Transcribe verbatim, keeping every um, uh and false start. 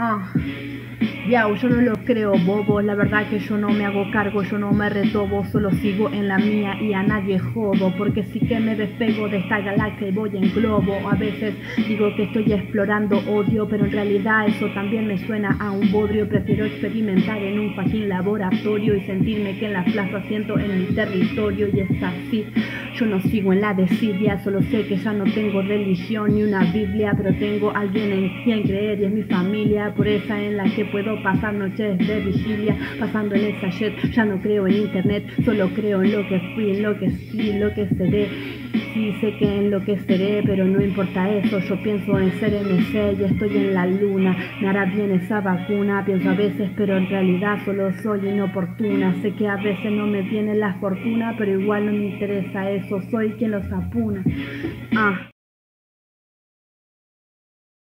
Ah, ya, yo no lo creo, bobo. La verdad que yo no me hago cargo, yo no me retobo, solo sigo en la mía y a nadie jodo. Porque sí que me despego de esta galaxia y voy en globo. A veces digo que estoy explorando odio, pero en realidad eso también me suena a un bodrio. Prefiero experimentar en un fucking laboratorio y sentirme que en la plaza siento en mi territorio. Y es así, yo no sigo en la desidia, solo sé que ya no tengo religión ni una biblia, pero tengo alguien en quien creer y es mi familia. Por esa en la que puedo pasar noches de vigilia, pasando en esa shit. Ya no creo en internet, solo creo en lo que fui, en lo que sí, en lo que seré. Sí, sé que enloqueceré, pero no importa eso. Yo pienso en ser M C y estoy en la luna. Me hará bien esa vacuna, pienso a veces, pero en realidad solo soy inoportuna. Sé que a veces no me viene la fortuna, pero igual no me interesa eso. Soy quien los apuna. Ah.